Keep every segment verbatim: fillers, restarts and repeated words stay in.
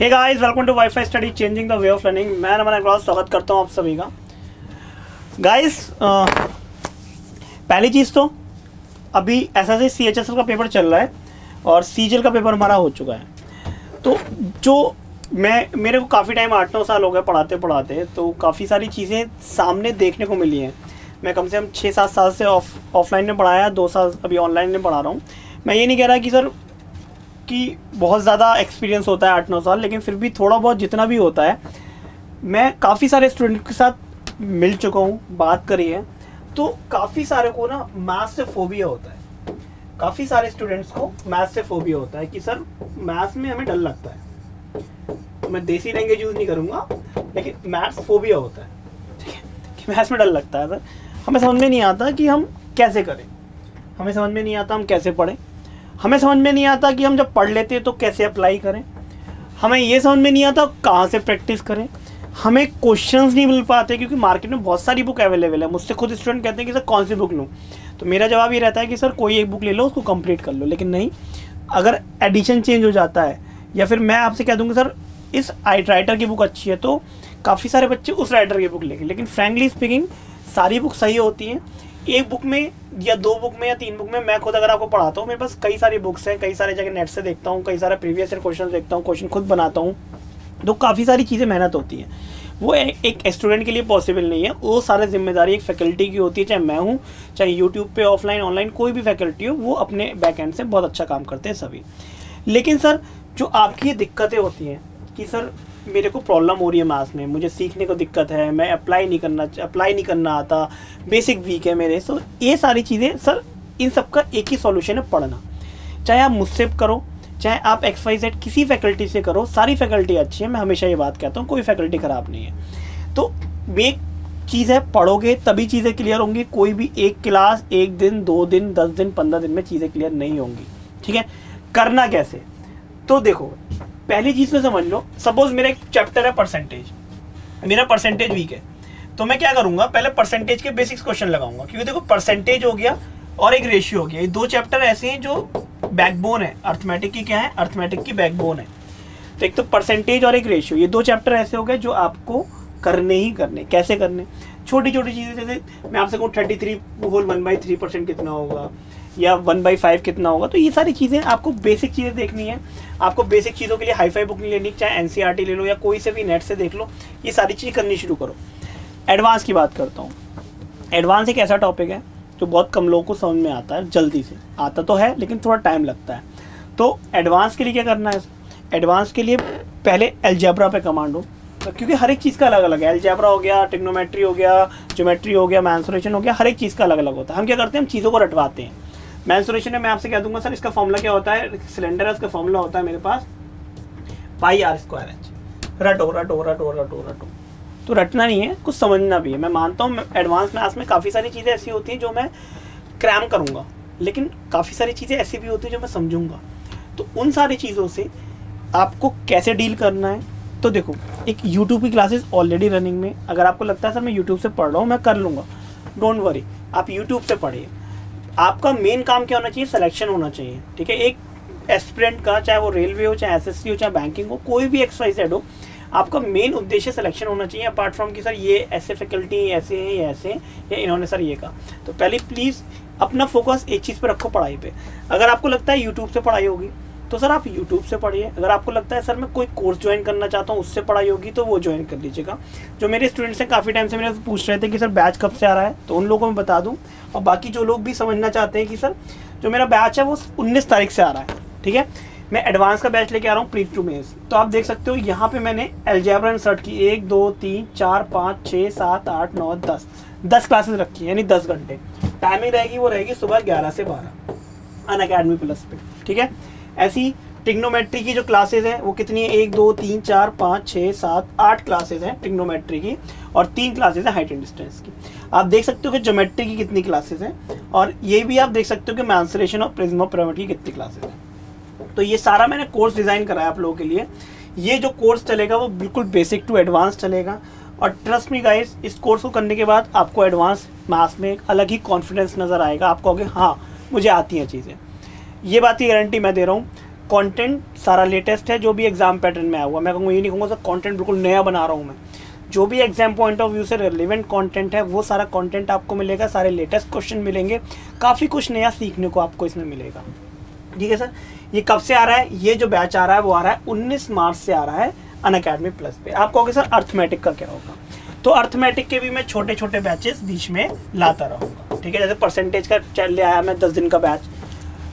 Hey guys welcome to WiFi study changing the way of learning. मैं Naman sir स्वागत करता हूं आप सभी का। गाइस पहली चीज़ तो अभी एसएससी सीएचएसएल का पेपर चल रहा है और सीजीएल का पेपर हमारा हो चुका है। तो जो मैं मेरे को काफ़ी टाइम आठ नौ साल हो गए पढ़ाते पढ़ाते, तो काफ़ी सारी चीज़ें सामने देखने को मिली हैं। मैं कम से कम छः सात साल से ऑफ ऑफलाइन में पढ़ाया, दो साल अभी ऑनलाइन में पढ़ा रहा हूँ। मैं ये नहीं कह रहा कि सर कि बहुत ज़्यादा एक्सपीरियंस होता है आठ नौ साल, लेकिन फिर भी थोड़ा बहुत जितना भी होता है मैं काफ़ी सारे स्टूडेंट के साथ मिल चुका हूँ, बात करी है। तो काफ़ी सारे को ना मैथ्स से फोबिया होता है, काफ़ी सारे स्टूडेंट्स को मैथ्स से फोबिया होता है कि सर मैथ्स में हमें डर लगता है। मैं देसी लैंग्वेज यूज़ नहीं करूँगा, लेकिन मैथ्स फोबिया होता है, ठीक है, कि मैथ्स में डर लगता है सर, हमें समझ में नहीं आता कि हम कैसे करें, हमें समझ में नहीं आता हम कैसे पढ़ें, हमें समझ में नहीं आता कि हम जब पढ़ लेते हैं तो कैसे अप्लाई करें, हमें ये समझ में नहीं आता कहाँ से प्रैक्टिस करें, हमें क्वेश्चंस नहीं मिल पाते क्योंकि मार्केट में बहुत सारी बुक अवेलेबल है। मुझसे खुद स्टूडेंट कहते हैं कि सर कौन सी बुक लूँ, तो मेरा जवाब ये रहता है कि सर कोई एक बुक ले लो, उसको कंप्लीट कर लो। लेकिन नहीं, अगर एडिशन चेंज हो जाता है या फिर मैं आपसे कह दूँगा सर इस राइटर की बुक अच्छी है, तो काफ़ी सारे बच्चे उस राइटर की बुक लेंगे। लेकिन फ्रेंकली स्पीकिंग सारी बुक सही होती हैं, एक बुक में या दो बुक में या तीन बुक में। मैं खुद अगर आपको पढ़ाता हूँ, मेरे पास कई सारी बुक्स हैं, कई सारे जगह नेट से देखता हूँ, कई सारे प्रीवियस ईयर क्वेश्चन देखता हूँ, क्वेश्चन खुद बनाता हूँ, तो काफ़ी सारी चीज़ें मेहनत होती हैं। वो ए, एक स्टूडेंट के लिए पॉसिबल नहीं है। वो सारे जिम्मेदारी एक फैकल्टी की होती है, चाहे मैं हूँ, चाहे यूट्यूब पे ऑफलाइन ऑनलाइन कोई भी फैकल्टी हो, वो अपने बैक एंड से बहुत अच्छा काम करते हैं सभी। लेकिन सर जो आपकी ये दिक्कतें होती हैं कि सर मेरे को प्रॉब्लम हो रही है मैथ्स में, मुझे सीखने को दिक्कत है, मैं अप्लाई नहीं करना अप्लाई नहीं करना आता, बेसिक वीक है मेरे, सो ये सारी चीज़ें सर, इन सब का एक ही सॉल्यूशन है पढ़ना। चाहे आप मुझसे करो, चाहे आप एक्स वाई जेड किसी फैकल्टी से करो, सारी फैकल्टी अच्छी है। मैं हमेशा ये बात कहता हूँ, कोई फैकल्टी ख़राब नहीं है। तो एक चीज़ है, पढ़ोगे तभी चीज़ें क्लियर होंगी। कोई भी एक क्लास, एक दिन, दो दिन, दस दिन, पंद्रह दिन में चीज़ें क्लियर नहीं होंगी, ठीक है। करना कैसे, तो देखो पहली चीज़ में समझ लो, सपोज मेरा एक चैप्टर है परसेंटेज, मेरा परसेंटेज वीक है, तो मैं क्या करूँगा, पहले परसेंटेज के बेसिक्स क्वेश्चन लगाऊंगा। क्योंकि देखो परसेंटेज हो गया और एक रेशियो हो गया, ये दो चैप्टर ऐसे हैं जो बैकबोन है अर्थमेटिक की। क्या है अर्थमेटिक की बैकबोन है, तो एक तो परसेंटेज और एक रेशियो, ये दो चैप्टर ऐसे हो गए जो आपको करने ही करने। कैसे करने, छोटी छोटी चीज़ें, जैसे मैं आपसे कहूँ thirty three whole one by three percent कितना होगा या वन बाई फाइव कितना होगा, तो ये सारी चीज़ें आपको बेसिक चीज़ें देखनी है। आपको बेसिक चीज़ों के लिए हाई फाई बुक नहीं लेनी, चाहे एनसीईआरटी ले लो या कोई से भी नेट से देख लो, ये सारी चीज़ें करनी शुरू करो। एडवांस की बात करता हूँ, एडवांस एक ऐसा टॉपिक है जो बहुत कम लोगों को समझ में आता है, जल्दी से आता तो है लेकिन थोड़ा टाइम लगता है। तो एडवांस के लिए क्या करना है, एडवांस के लिए पहले एलजेब्रा पे कमांड हो, क्योंकि हर एक चीज़ का अलग अलग है। एलजेब्रा हो गया, ट्रिग्नोमेट्री हो गया, ज्योमेट्री हो गया, मेंसुरेशन हो गया, हर एक चीज़ का अलग अलग होता है। हम क्या करते हैं, हम चीज़ों को रटवाते हैं। मेंसुरेशन में मैं आपसे कह दूंगा सर इसका फॉर्मूला क्या होता है, सिलेंडर है उसका फॉर्मूला होता है मेरे पास पाई आर स्क्वायर एच, रटो रटो रटो रटो रटो। तो रटना नहीं है, कुछ समझना भी है। मैं मानता हूँ एडवांस मैथ्स में काफ़ी सारी चीज़ें ऐसी होती हैं जो मैं क्रैम करूँगा, लेकिन काफ़ी सारी चीज़ें ऐसी भी होती हैं जो मैं समझूँगा। तो उन सारी चीज़ों से आपको कैसे डील करना है, तो देखो एक यूट्यूब की क्लासेस ऑलरेडी रनिंग में। अगर आपको लगता है सर मैं यूट्यूब से पढ़ रहा हूँ, मैं कर लूँगा, डोंट वरी, आप यूट्यूब से पढ़िए। आपका मेन काम क्या होना चाहिए, सिलेक्शन होना चाहिए, ठीक है। एक एस्पिरेंट का, चाहे वो रेलवे हो, चाहे एसएससी हो, चाहे बैंकिंग हो, कोई भी एक्स वाई जेड हो, आपका मेन उद्देश्य सिलेक्शन होना चाहिए। अपार्ट फ्रॉम कि सर ये ऐसे फैकल्टी ऐसे हैं, ये ऐसे हैं, या इन्होंने सर ये कहा, तो पहले प्लीज़ अपना फोकस एक चीज़ पर रखो, पढ़ाई पर। अगर आपको लगता है यूट्यूब से पढ़ाई होगी तो सर आप यूट्यूब से पढ़िए। अगर आपको लगता है सर मैं कोई कोर्स ज्वाइन करना चाहता हूँ, उससे पढ़ाई होगी, तो वो ज्वाइन कर लीजिएगा। जो मेरे स्टूडेंट्स हैं काफ़ी टाइम से मेरे से पूछ रहे थे कि सर बैच कब से आ रहा है, तो उन लोगों को मैं बता दूँ। और बाकी जो लोग भी समझना चाहते हैं कि सर जो मेरा बैच है वो उन्नीस तारीख से आ रहा है, ठीक है। मैं एडवांस का बैच लेके आ रहा हूँ प्री टू मेज, तो आप देख सकते हो यहाँ पर मैंने एलजेब्रा इंसर्ट की एक दो तीन चार पाँच छः सात आठ नौ दस दस क्लासेज रखी है, यानी दस घंटे। टाइमिंग रहेगी वो रहेगी सुबह ग्यारह से बारह अनअकैडमी प्लस पे, ठीक है। ऐसी ट्रिग्नोमेट्री की जो क्लासेज हैं वो कितनी है, एक दो तीन चार पाँच छः सात आठ क्लासेज हैं ट्रिग्नोमेट्री की, और तीन क्लासेज हैं हाइट एंड डिस्टेंस की। आप देख सकते हो कि ज्योमेट्री की कितनी क्लासेज हैं, और ये भी आप देख सकते हो कि मेंसुरेशन और प्रिज्म ऑफ पिरामिड की कितनी क्लासेज हैं। तो ये सारा मैंने कोर्स डिज़ाइन कराया आप लोगों के लिए। ये जो कोर्स चलेगा वो बिल्कुल बेसिक टू एडवांस चलेगा, और ट्रस्ट मी गाइस, इस कोर्स को करने के बाद आपको एडवांस मैथ्स में एक अलग ही कॉन्फिडेंस नज़र आएगा। आप कहोगे हाँ मुझे आती हैं चीज़ें, ये बात की गारंटी मैं दे रहा हूँ। कंटेंट सारा लेटेस्ट है जो भी एग्जाम पैटर्न में आया हुआ। मैं कहूँगा ये नहीं कहूँगा सर कंटेंट बिल्कुल नया बना रहा हूँ मैं, जो भी एग्जाम पॉइंट ऑफ व्यू से रिलेवेंट कंटेंट है वो सारा कंटेंट आपको मिलेगा, सारे लेटेस्ट क्वेश्चन मिलेंगे, काफ़ी कुछ नया सीखने को आपको इसमें मिलेगा। ठीक है सर, ये कब से आ रहा है? ये जो बैच आ रहा है वो आ रहा है उन्नीस मार्च से आ रहा है अनअकैडमी प्लस पे। आप कहोगे सर अर्थमेटिक का क्या होगा? तो अर्थमेटिक के भी मैं छोटे छोटे बैचेस बीच में लाता रहूँगा। ठीक है, जैसे परसेंटेज का चल ले आया मैं दस दिन का बैच,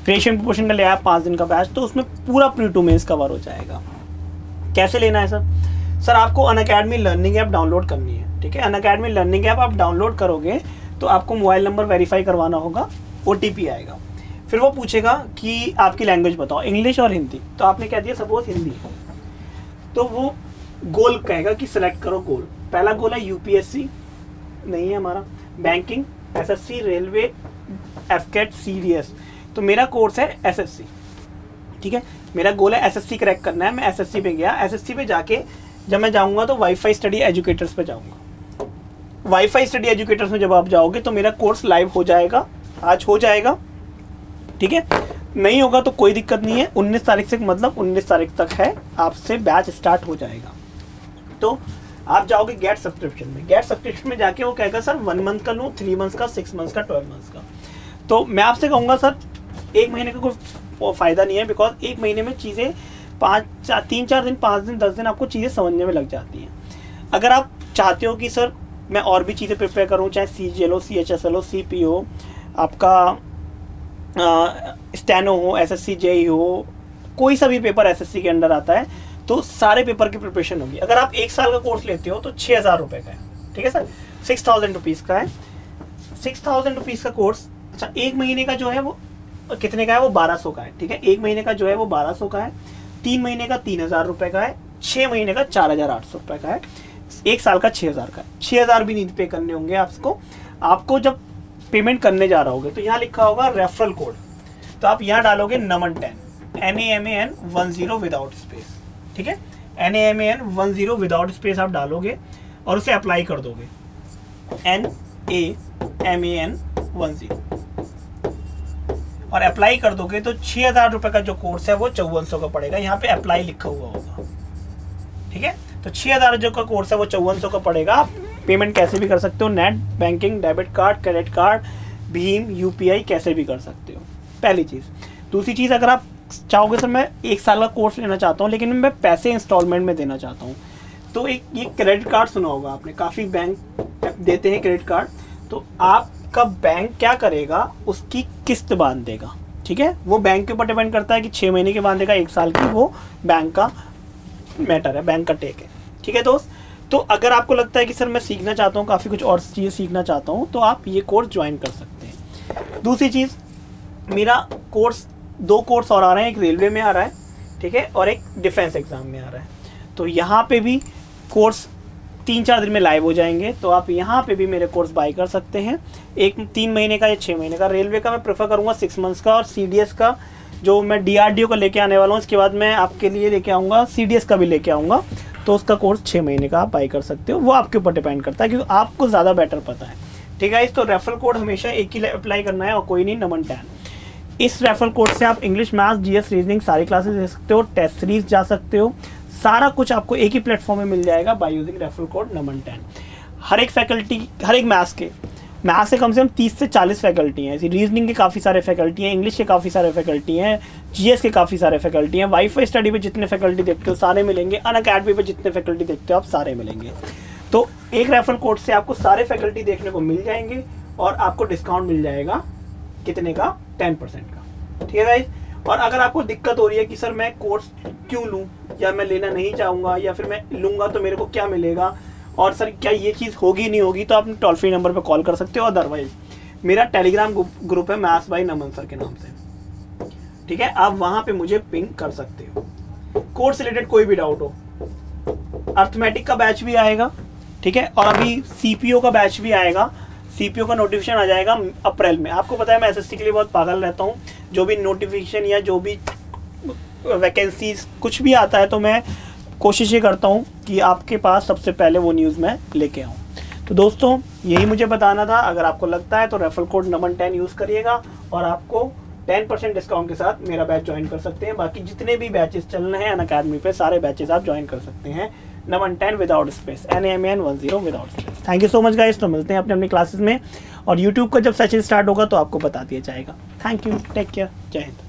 रेशियो एंड प्रोपोर्शन का ले आया पाँच दिन का बैच, तो उसमें पूरा प्री टू मेंस कवर हो जाएगा। कैसे लेना है सर? सर आपको अनअकैडमी लर्निंग ऐप डाउनलोड करनी है। ठीक है, अनअकैडमी लर्निंग ऐप आप डाउनलोड करोगे तो आपको मोबाइल नंबर वेरीफाई करवाना होगा, ओ टी पी आएगा, फिर वो पूछेगा कि आपकी लैंग्वेज बताओ, इंग्लिश और हिंदी। तो आपने क्या दिया? सपोज हिंदी, तो वो गोल कहेगा कि सिलेक्ट करो गोल। पहला गोल है यूपीएससी, नहीं है हमारा, बैंकिंग, एसएससी, रेलवे, एफकेट, सीडीएस। तो मेरा कोर्स है एसएससी। ठीक है, मेरा गोल है एसएससी क्रैक करना है। मैं एसएससी पे गया, एसएससी पे जाके जब मैं जाऊँगा तो वाईफाई स्टडी एजुकेटर्स पे जाऊँगा। वाईफाई स्टडी एजुकेटर्स में जब आप जाओगे तो मेरा कोर्स लाइव हो जाएगा, आज हो जाएगा। ठीक है, नहीं होगा तो कोई दिक्कत नहीं है, उन्नीस तारीख से, मतलब उन्नीस तारीख तक है, आपसे बैच स्टार्ट हो जाएगा। तो आप जाओगे गेट सब्सक्रिप्शन में, गेट सब्सक्रिप्शन में जाके वो कहेगा सर वन मंथ का लूँ, थ्री मंथ्स का, सिक्स मंथ्स का, ट्वेल्व मंथ्स का। तो मैं आपसे कहूँगा सर एक महीने का कोई फ़ायदा नहीं है, बिकॉज एक महीने में चीज़ें पाँच चार तीन चार दिन पाँच दिन दस दिन आपको चीज़ें समझने में लग जाती हैं। अगर आप चाहते हो कि सर मैं और भी चीज़ें प्रिपेयर करूँ, चाहे सी जी एल हो, सी एच एस एल हो, सी पी हो, आपका स्टेनो uh, हो, एसएससी जेई हो, कोई सा भी पेपर एसएससी के अंडर आता है, तो सारे पेपर की प्रिपरेशन होगी। अगर आप एक साल का कोर्स लेते हो तो छः हज़ार रुपये का है। ठीक है सर, सिक्स थाउजेंड रुपीज़ का है, सिक्स थाउजेंड रुपीज़ का कोर्स। अच्छा, एक महीने का जो है वो कितने का है? वो बारह सौ का है। ठीक है, एक महीने का जो है वो बारह सौ का है, तीन महीने का तीन हज़ार रुपये का है, छः महीने का चार हज़ार आठ सौ रुपये का है, एक साल का छः हज़ार का है। छः हज़ार भी नहीं पे करने होंगे आपको। आपको जब पेमेंट करने जा रहा होगे तो यहाँ लिखा होगा रेफरल कोड, तो आप यहाँ डालोगे Naman ten, N A M A N one zero without space. ठीक है, N A M A N one zero without space आप डालोगे और उसे अप्लाई कर दोगे, N A M A N one zero, और अप्लाई कर दोगे तो छः हज़ार रुपये का जो कोर्स है वो चौवन सौ का पड़ेगा। यहाँ पे अप्लाई लिखा हुआ होगा। ठीक है, तो छः हज़ार जो का कोर्स है वो चौवन सौ का पड़ेगा। आप पेमेंट कैसे भी कर सकते हो, net banking, debit card, credit card, भीम, यूपीआई, कैसे भी कर सकते हो, पहली चीज़। दूसरी चीज़, अगर आप चाहोगे सर मैं एक साल का कोर्स लेना चाहता हूँ लेकिन मैं पैसे इंस्टॉलमेंट में देना चाहता हूँ, तो एक ये क्रेडिट कार्ड सुना होगा आपने, काफ़ी बैंक देते हैं क्रेडिट कार्ड। तो आपका बैंक क्या करेगा, उसकी किस्त बांध देगा। ठीक है, वो बैंक के ऊपर डिपेंड करता है कि छः महीने के बांधेगा, एक साल की, वो बैंक का मैटर है, बैंक का टेक है। ठीक है दोस्त, तो अगर आपको लगता है कि सर मैं सीखना चाहता हूँ, काफ़ी कुछ और चीज़ें सीखना चाहता हूँ, तो आप ये कोर्स ज्वाइन कर सकते हैं। दूसरी चीज़, मेरा कोर्स दो कोर्स और आ रहे हैं, एक रेलवे में आ रहा है, ठीक है, और एक डिफेंस एग्ज़ाम में आ रहा है। तो यहाँ पे भी कोर्स तीन चार दिन में लाइव हो जाएंगे, तो आप यहाँ पे भी मेरे कोर्स बाई कर सकते हैं, एक तीन महीने का या छः महीने का। रेलवे का मैं प्रेफर करूँगा सिक्स मंथ्स का, और सी डी एस का जो मैं डी आर डी ओ का लेके आने वाला हूँ, इसके बाद मैं आपके लिए लेके आऊँगा सी डी एस का भी लेके आऊँगा, तो उसका कोर्स छः महीने का आप बाई कर सकते हो, वो आपके ऊपर डिपेंड करता है, क्योंकि आपको ज़्यादा बेटर पता है। ठीक है, इस तो रेफरल कोड हमेशा एक ही अप्लाई करना है और कोई नहीं, नमन टैन। इस रेफरल कोड से आप इंग्लिश, मैथ्स, जीएस, रीजनिंग सारी क्लासेस ले सकते हो, टेस्ट सीरीज जा सकते हो, सारा कुछ आपको एक ही प्लेटफॉर्म में मिल जाएगा by using referral code Naman ten. हर एक फैकल्टी, हर एक मैथ्स के मैथ्स से कम से कम तीस से चालीस फैकल्टी हैं, ऐसी रीजनिंग के काफ़ी सारे फैकल्टी हैं, इंग्लिश के काफ़ी सारे फैकल्टी हैं, जीएस के काफ़ी सारे फैकल्टी हैं, वाईफाई स्टडी पे जितने फैकल्टी देखते हो सारे मिलेंगे, अनअकैडमी पे जितने फैकल्टी देखते हो आप सारे मिलेंगे। तो एक रेफरल कोड से आपको सारे फैकल्टी देखने को मिल जाएंगे और आपको डिस्काउंट मिल जाएगा कितने का, टेन परसेंट का। ठीक है गाइस, और अगर आपको दिक्कत हो रही है कि सर मैं कोर्स क्यों लूँ, या मैं लेना नहीं चाहूँगा, या फिर मैं लूँगा तो मेरे को क्या मिलेगा, और सर क्या ये चीज़ होगी नहीं होगी, तो आप टोल फ्री नंबर पर कॉल कर सकते हो। अदरवाइज मेरा टेलीग्राम ग्रुप है मैथ्स बाय नमन सर के नाम से, ठीक है, आप वहाँ पे मुझे पिंग कर सकते हो। कोर्स रिलेटेड कोई भी डाउट हो, अर्थमेटिक का बैच भी आएगा, ठीक है, और अभी सीपीओ का बैच भी आएगा। सीपीओ का नोटिफिकेशन आ जाएगा अप्रैल में। आपको पता है मैं एसएससी के लिए बहुत पागल रहता हूँ, जो भी नोटिफिकेशन या जो भी वैकेंसीज कुछ भी आता है तो मैं कोशिश ये करता हूँ कि आपके पास सबसे पहले वो न्यूज़ मैं लेके आऊँ। तो दोस्तों यही मुझे बताना था। अगर आपको लगता है तो referral code Naman ten use करिएगा और आपको टेन परसेंट डिस्काउंट के साथ मेरा बैच ज्वाइन कर सकते हैं। बाकी जितने भी बैचेस चल रहे हैं अनअकैडमी पे, सारे बैचेस आप ज्वाइन कर सकते हैं। Naman ten without space, N M N one zero without space. Thank you so much guys, तो मिलते हैं अपने अपनी क्लासेस में, और यूट्यूब का जब सेशन स्टार्ट होगा तो आपको बता दिया जाएगा। थैंक यू, टेक केयर, जय हिंद।